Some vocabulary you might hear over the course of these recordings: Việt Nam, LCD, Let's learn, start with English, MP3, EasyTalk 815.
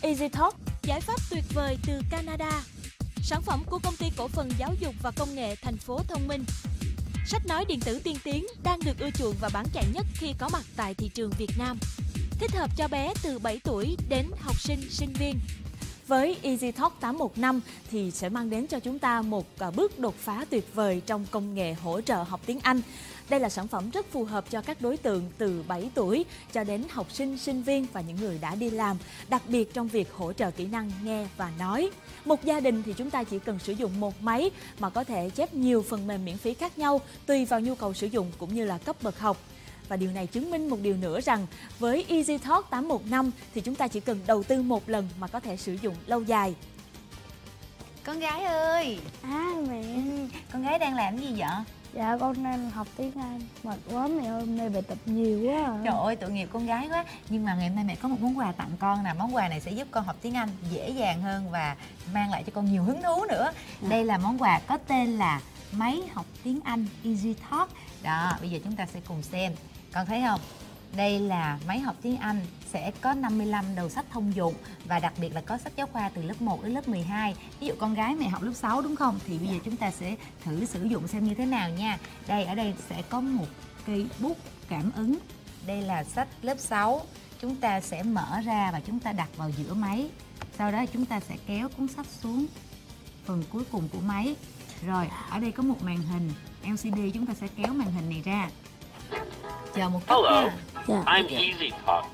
EasyTalk, giải pháp tuyệt vời từ Canada. Sản phẩm của công ty cổ phần giáo dục và công nghệ thành phố thông minh. Sách nói điện tử tiên tiến đang được ưa chuộng và bán chạy nhất khi có mặt tại thị trường Việt Nam. Thích hợp cho bé từ 7 tuổi đến học sinh, sinh viên. Với EasyTalk 815 thì sẽ mang đến cho chúng ta một bước đột phá tuyệt vời trong công nghệ hỗ trợ học tiếng Anh. Đây là sản phẩm rất phù hợp cho các đối tượng từ 7 tuổi cho đến học sinh, sinh viên và những người đã đi làm, đặc biệt trong việc hỗ trợ kỹ năng nghe và nói. Một gia đình thì chúng ta chỉ cần sử dụng một máy mà có thể chép nhiều phần mềm miễn phí khác nhau tùy vào nhu cầu sử dụng cũng như là cấp bậc học. Và điều này chứng minh một điều nữa rằng với EasyTalk 815 thì chúng ta chỉ cần đầu tư một lần mà có thể sử dụng lâu dài. Con gái ơi! À mẹ! Con gái đang làm gì vậy? Dạ con đang học tiếng Anh. Mệt quá mẹ ơi, hôm nay bài tập nhiều quá à. Trời ơi, tội nghiệp con gái quá. Nhưng mà ngày hôm nay mẹ có một món quà tặng con nè. Món quà này sẽ giúp con học tiếng Anh dễ dàng hơn và mang lại cho con nhiều hứng thú nữa. Đây là món quà có tên là máy học tiếng Anh EasyTalk. Đó, bây giờ chúng ta sẽ cùng xem. Con thấy không? Đây là máy học tiếng Anh sẽ có 55 đầu sách thông dụng và đặc biệt là có sách giáo khoa từ lớp 1 đến lớp 12. Ví dụ con gái mẹ học lớp 6 đúng không? Thì bây giờ chúng ta sẽ thử sử dụng xem như thế nào nha. Đây, ở đây sẽ có một cây bút cảm ứng. Đây là sách lớp 6. Chúng ta sẽ mở ra và chúng ta đặt vào giữa máy. Sau đó chúng ta sẽ kéo cuốn sách xuống phần cuối cùng của máy. Rồi, ở đây có một màn hình LCD, chúng ta sẽ kéo màn hình này ra. Chờ một chút nha. I'm EasyTalk.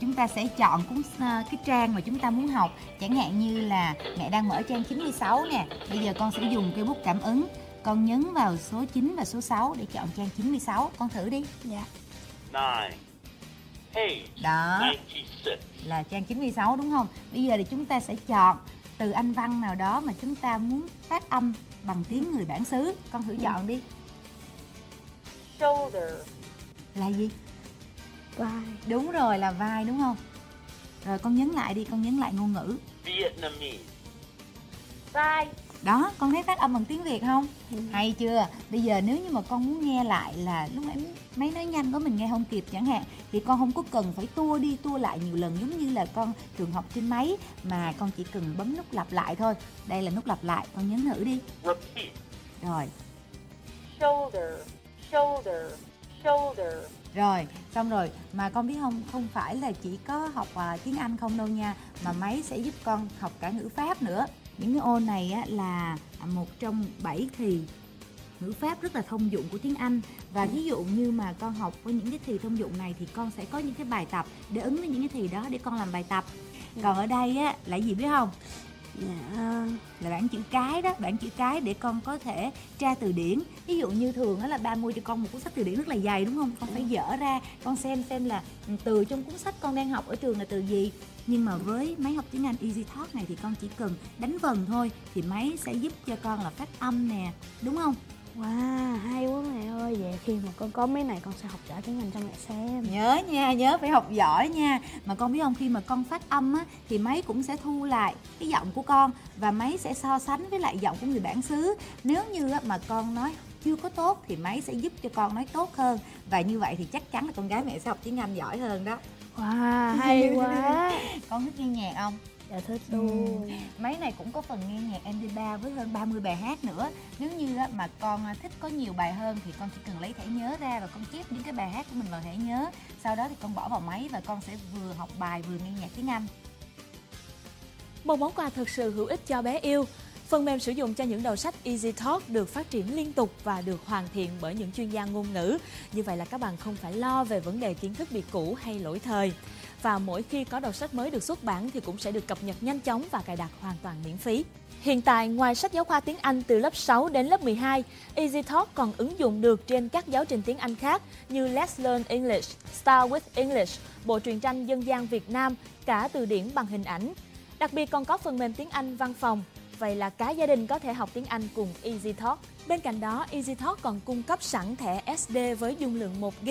Chúng ta sẽ chọn cái trang mà chúng ta muốn học. Chẳng hạn như là mẹ đang mở trang 96 nè. Bây giờ con sẽ dùng cây bút cảm ứng. Con nhấn vào số 9 và số 6 để chọn trang 96. Con thử đi. Dạ. 9, 8, đó là trang 96 đúng không? Bây giờ thì chúng ta sẽ chọn từ Anh văn nào đó mà chúng ta muốn phát âm bằng tiếng người bản xứ. Con thử chọn đi. Shoulder là gì? Vai. Đúng rồi, là vai đúng không? Rồi con nhấn lại đi, con nhấn lại ngôn ngữ. Vietnamese. Vai. Đó, con thấy phát âm bằng tiếng Việt không? Hay chưa? Bây giờ nếu như mà con muốn nghe lại là lúc nãy máy nói nhanh của mình nghe không kịp chẳng hạn, thì con không có cần phải tua đi tua lại nhiều lần giống như là con trường học trên máy, mà con chỉ cần bấm nút lặp lại thôi. Đây là nút lặp lại, con nhấn thử đi. Repeat. Rồi. Shoulder, shoulder, shoulder. Rồi, xong rồi. Mà con biết không, không phải là chỉ có học tiếng Anh không đâu nha, mà máy sẽ giúp con học cả ngữ pháp nữa. Những cái ô này á, là một trong 7 thì ngữ pháp rất là thông dụng của tiếng Anh. Và ví dụ như mà con học với những cái thì thông dụng này thì con sẽ có những cái bài tập để ứng với những cái thì đó để con làm bài tập. Còn ở đây á, là gì biết không? Là bảng chữ cái đó, bảng chữ cái để con có thể tra từ điển. Ví dụ như thường đó là ba mua cho con một cuốn sách từ điển rất là dày đúng không? Con phải dở ra, con xem là từ trong cuốn sách con đang học ở trường là từ gì. Nhưng mà với máy học tiếng Anh EasyTalk này thì con chỉ cần đánh vần thôi thì máy sẽ giúp cho con là phát âm nè, đúng không? Wow, hay quá mẹ ơi. Vậy khi mà con có mấy này con sẽ học giỏi tiếng Anh cho mẹ xem. Nhớ nha, nhớ phải học giỏi nha. Mà con biết không, khi mà con phát âm á, thì máy cũng sẽ thu lại cái giọng của con. Và máy sẽ so sánh với lại giọng của người bản xứ. Nếu như á, mà con nói chưa có tốt thì máy sẽ giúp cho con nói tốt hơn. Và như vậy thì chắc chắn là con gái mẹ sẽ học tiếng Anh giỏi hơn đó. Wow, hay quá. Con thích nghe nhạc không? Dạ thích luôn. Máy này cũng có phần nghe nhạc MP3 với hơn 30 bài hát nữa. Nếu như mà con thích có nhiều bài hơn thì con chỉ cần lấy thẻ nhớ ra và con chép những cái bài hát của mình vào thẻ nhớ. Sau đó thì con bỏ vào máy và con sẽ vừa học bài vừa nghe nhạc tiếng Anh. Một món quà thực sự hữu ích cho bé yêu. Phần mềm sử dụng cho những đầu sách EasyTalk được phát triển liên tục và được hoàn thiện bởi những chuyên gia ngôn ngữ. Như vậy là các bạn không phải lo về vấn đề kiến thức bị cũ hay lỗi thời. Và mỗi khi có đầu sách mới được xuất bản thì cũng sẽ được cập nhật nhanh chóng và cài đặt hoàn toàn miễn phí. Hiện tại, ngoài sách giáo khoa tiếng Anh từ lớp 6 đến lớp 12, EasyTalk còn ứng dụng được trên các giáo trình tiếng Anh khác như Let's Learn English, Start with English, bộ truyện tranh dân gian Việt Nam, cả từ điển bằng hình ảnh. Đặc biệt còn có phần mềm tiếng Anh văn phòng. Vậy là cả gia đình có thể học tiếng Anh cùng EasyTalk. Bên cạnh đó, EasyTalk còn cung cấp sẵn thẻ SD với dung lượng 1GB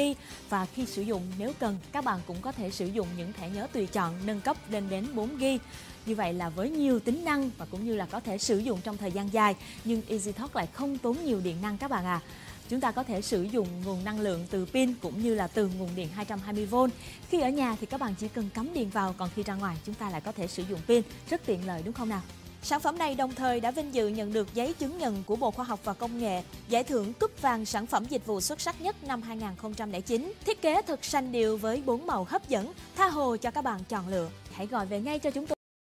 và khi sử dụng nếu cần, các bạn cũng có thể sử dụng những thẻ nhớ tùy chọn nâng cấp lên đến 4GB. Như vậy là với nhiều tính năng và cũng như là có thể sử dụng trong thời gian dài, nhưng EasyTalk lại không tốn nhiều điện năng các bạn à. chúng ta có thể sử dụng nguồn năng lượng từ pin cũng như là từ nguồn điện 220V. Khi ở nhà thì các bạn chỉ cần cắm điện vào, còn khi ra ngoài chúng ta lại có thể sử dụng pin, rất tiện lợi đúng không nào? Sản phẩm này đồng thời đã vinh dự nhận được giấy chứng nhận của Bộ Khoa học và Công nghệ, giải thưởng cúp vàng sản phẩm dịch vụ xuất sắc nhất năm 2009. Thiết kế thật sành điệu với 4 màu hấp dẫn, tha hồ cho các bạn chọn lựa. Hãy gọi về ngay cho chúng tôi.